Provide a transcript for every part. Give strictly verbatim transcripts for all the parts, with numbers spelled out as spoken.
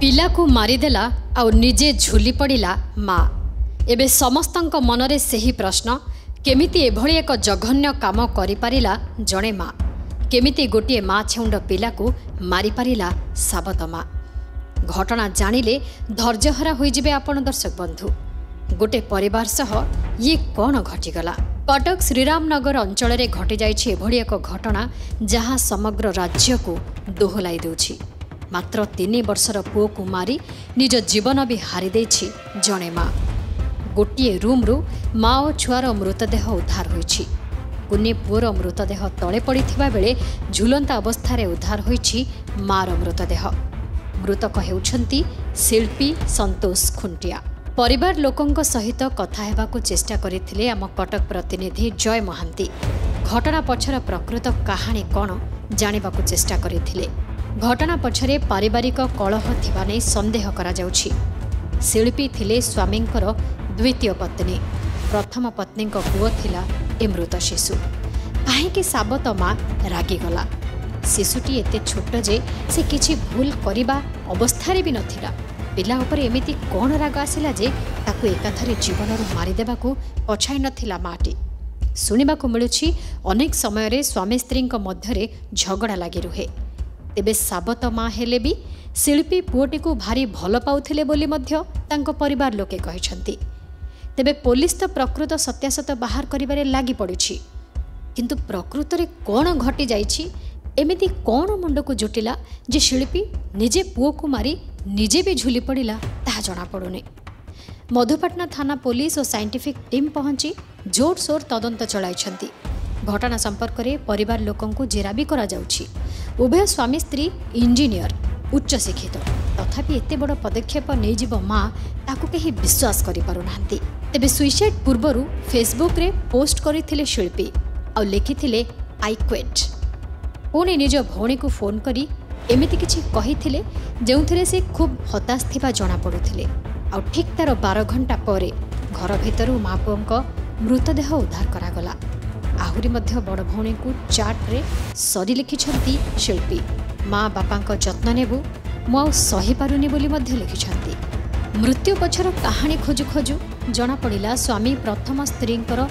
पिला को मारिदेला आउ निजे झुली पड़ा माँ। एबे समस्तंक मनरे सही प्रश्न केमिति एभली एक जघन्य काम करिपारिला जणे माँ, केमिति गोटे माँ छेउंड पिला को मारिपारिला साबत माँ। घटना जानिले धैर्यहरा होइजिबे आपण दर्शक बंधु। गोटे परिवार सह ये कौन घटिगला? कटक श्रीरामनगर अंचल में घटी जाइछि एभली एक घटना जहाँ समग्र राज्य को दोहलाई देउछि। मात्र तीन वर्षर पुओ को मारी निज जीवन भी हारी देछि जणे माँ। गोटे रूम्रु माँ और छुआर मृतदेह उद्धार होइछि। कुने पुओर मृतदेह तले पड़िथिबा बेले झुलंता अवस्था उद्धार होइछि माँर मृतदेह। मृतक हेउछंती शिल्पी संतोष खुंटिया। परिवार लोकंक सहित कथा हेबाकु चेष्टा करिथिले आम कटक प्रतिनिधि जय महांती। घटना पछर प्रकृत कहानी कौन जानिबाकु चेष्टा करिथिले। घटना पछरे पारिवारिक कलह थिबा नै संदेह करा जाउछि। शिल्पी थिले स्वामींकर द्वितीय पत्नी। प्रथम पत्नीक पुओ थिला ए मृत शिशु। काहेकि साबत माँ रागिगला। शिशुटी एते छोट जे से किछि भूल करिबा अवस्थारे भी नथिला। पिला उपरे एमिति कोन राग आसिला जे ताकु एकाथरे जीवनरु मारिदेबाकु पछाई नथिला माटी। सुनिबाकु मिलुछि अनेक समयरे स्वामी स्त्रीक मध्यरे झगड़ा लागि रुहे। तेबे साबत माँ हेले भी शिल्पी पुओटी को भारी भल पाउथिले बोली मध्य तांको परिवार लोके कहिछंती। तेबे पुलिस तो प्रकृत सत्यासत बाहर करिबारे लागी पड़ुछि। किंतु प्रकृत रे कोन घटी जाइछि? एमिति कोन मुंड को जुटिला जे शिल्पी निजे पुओ को मारी निजे भी झुली पड़िला ताहा जणा पड़ुनि। मधुपाटना थाना पुलिस और साइंटिफिक टीम पहुंची जोरसोर तदंत चलाइछंती। घटना संपर्क में परिवार लोकों को जेरा भी करा जाउछि। उभय स्वामी स्त्री इंजीनियर उच्च शिक्षित तथापि एते बड़ पदक्षेप नहीं जीव माँ ताकू कहीं विश्वास करि पारु नाहंती। तेबे सुइसाइड पूर्वरु फेसबुक रे पोस्ट करिथिले शिल्पी आ लिखिथिले आई क्विट। पुणी निज भौणी को फोन करी एमिति किछि कहिथिले जेउथिरे से खूब हताश थिबा जणा पड़ुथिले। आ ठीक तार बारह घंटा परे घर भितरु माँ पुओंको मृतदेह उद्धार करागला। आहुरी मध्य बड़ भौणी को चार्ट्रे सरी लिखिछंती शिल्पी। माँ बापांक जत्न नेबु मु आउ सही पारुनी बोली मध्य लिखिछंती। मृत्यु पछर कहानी खोजु खोजु जना पड़िला स्वामी प्रथम स्त्रींकर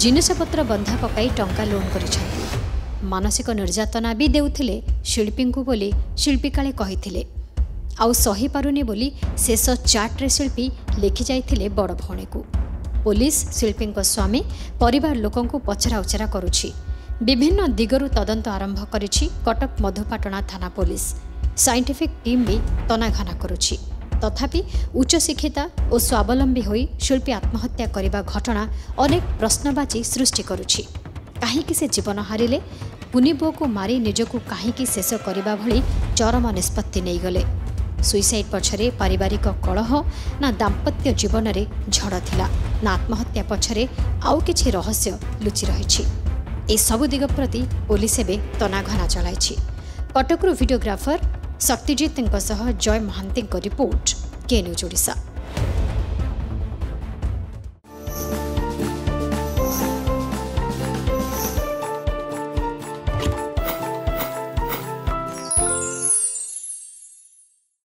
जिनिसपत्र बंधा पकाई टंका लोन करिछंती। मानसिक निर्यातना भी देउथिले शिल्पींकु बोली शिल्पी काले कहिथिले। आउ सही पारुनी बोली शेष चार्ट्रे शिल्पी लिखि जाइथिले बड़ भौणी को। पुलिस शिल्पी स्वामी परिवार लोकों को पचरा उचरा करुछि। विभिन्न दिगरु तदंत आरंभ करिछि कटक मधुपाटना थाना पुलिस। साइंटिफिक टीम भी तनाघना करुछि। तथापि उच्च शिक्षिता और स्वावलंबी होई शिल्पी आत्महत्या करिबा घटना अनेक प्रश्नवाची सृष्टि करुछि। काहेकि से जीवन हारिले? पुनिबो को मारी निजको काहेकि शेष करिबा भली चरम निष्पत्ति नै गले। सुइसाइड पछरे पारिवारिक कलह ना दाम्पत्य जीवन रे झड़ थिला ना आत्महत्या पछरे आउ किछि रहस्य लुचि रहिछि। ए सबु दिग प्रति पुलिस एबे तनाघना चलाइछि। कटकरु वीडियोग्राफर शक्तिजीतଙ୍କ ସହ ଜୟ ମହାନ୍ତିଙ୍କ रिपोर्ट के न्यूज ओडिशा।